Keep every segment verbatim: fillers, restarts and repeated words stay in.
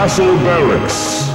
Castle Barracks.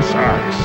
ice ice.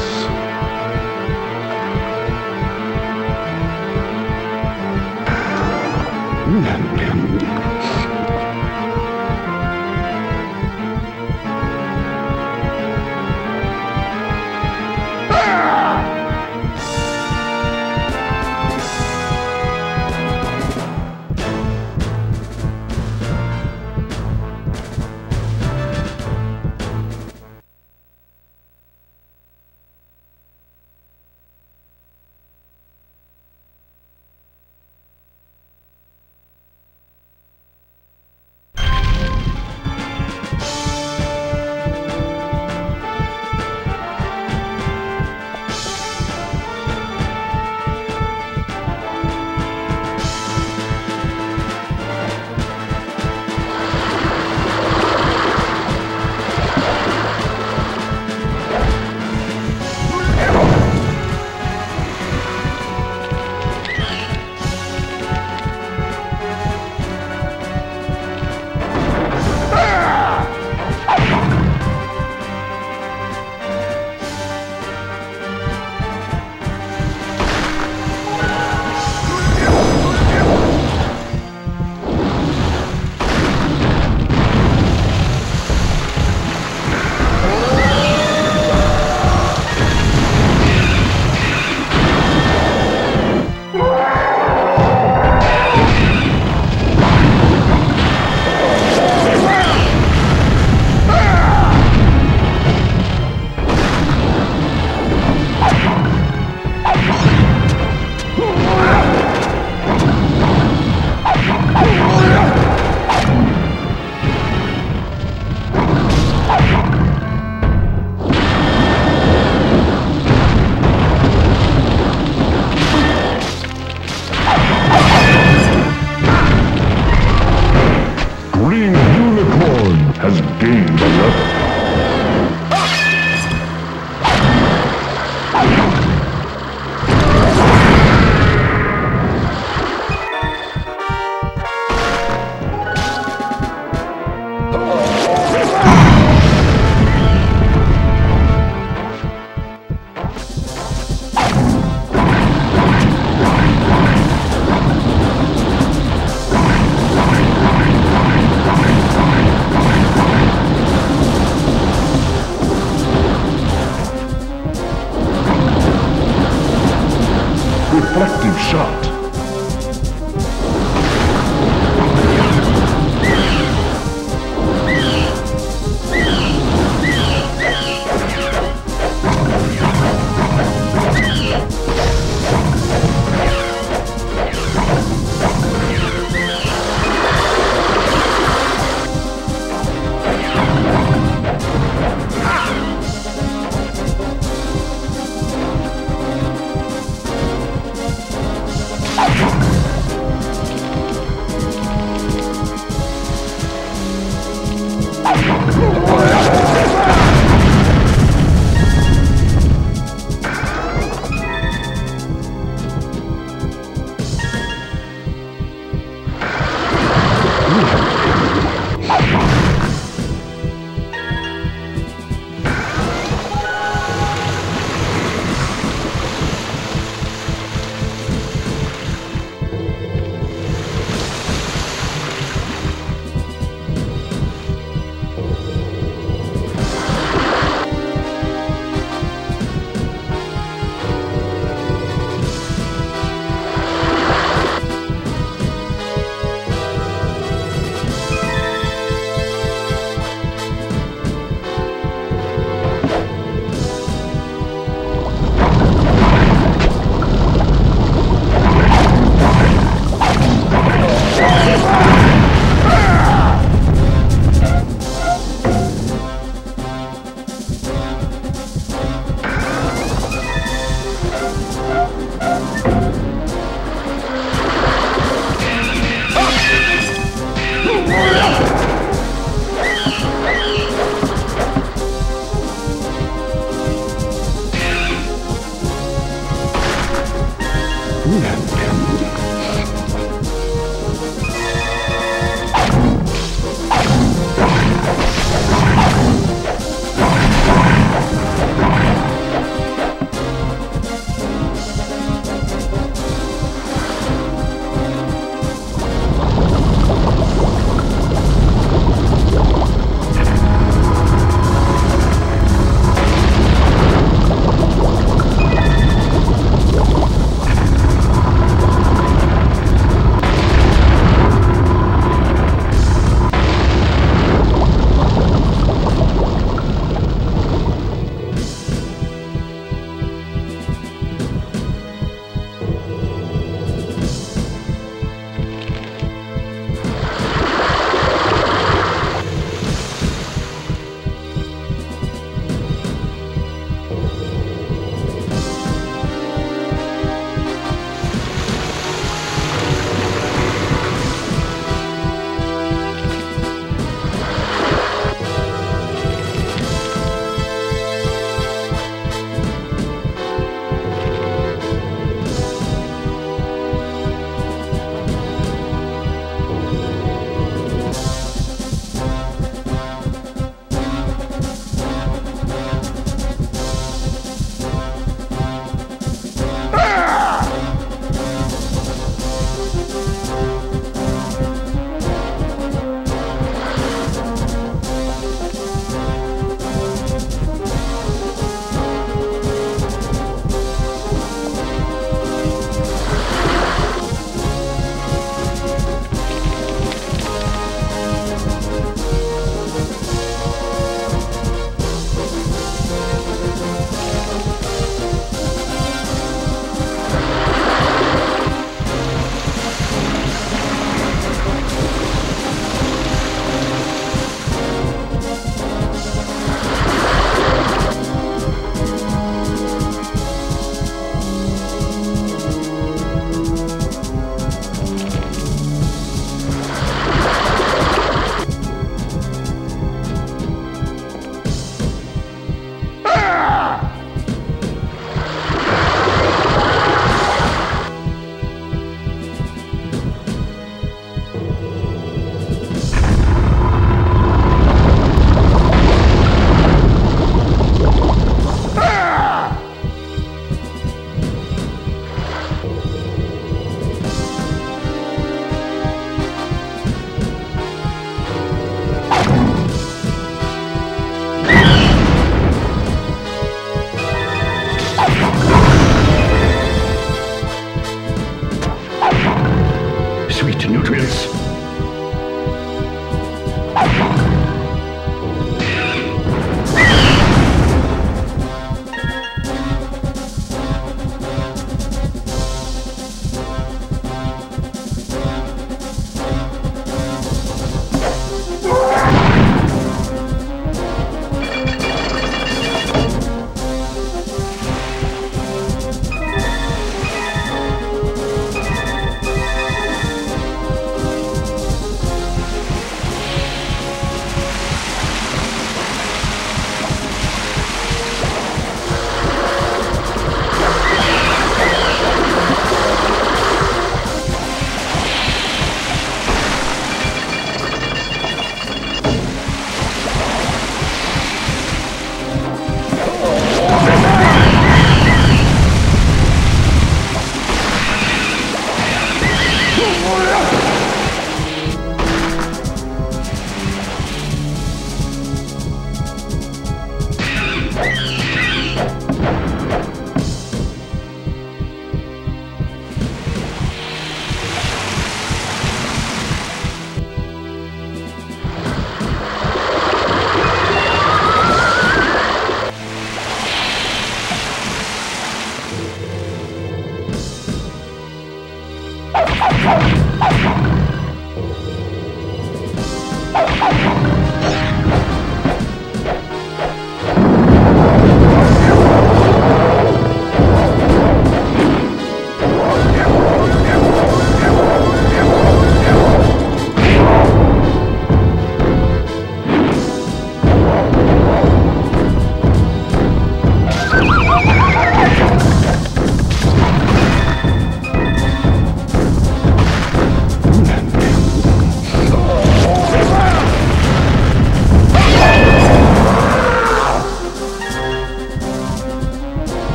Reflective shot.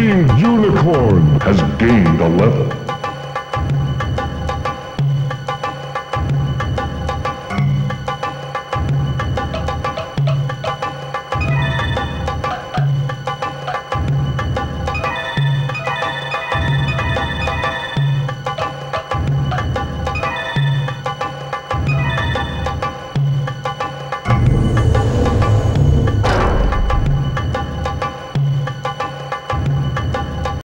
green unicorn has gained a level.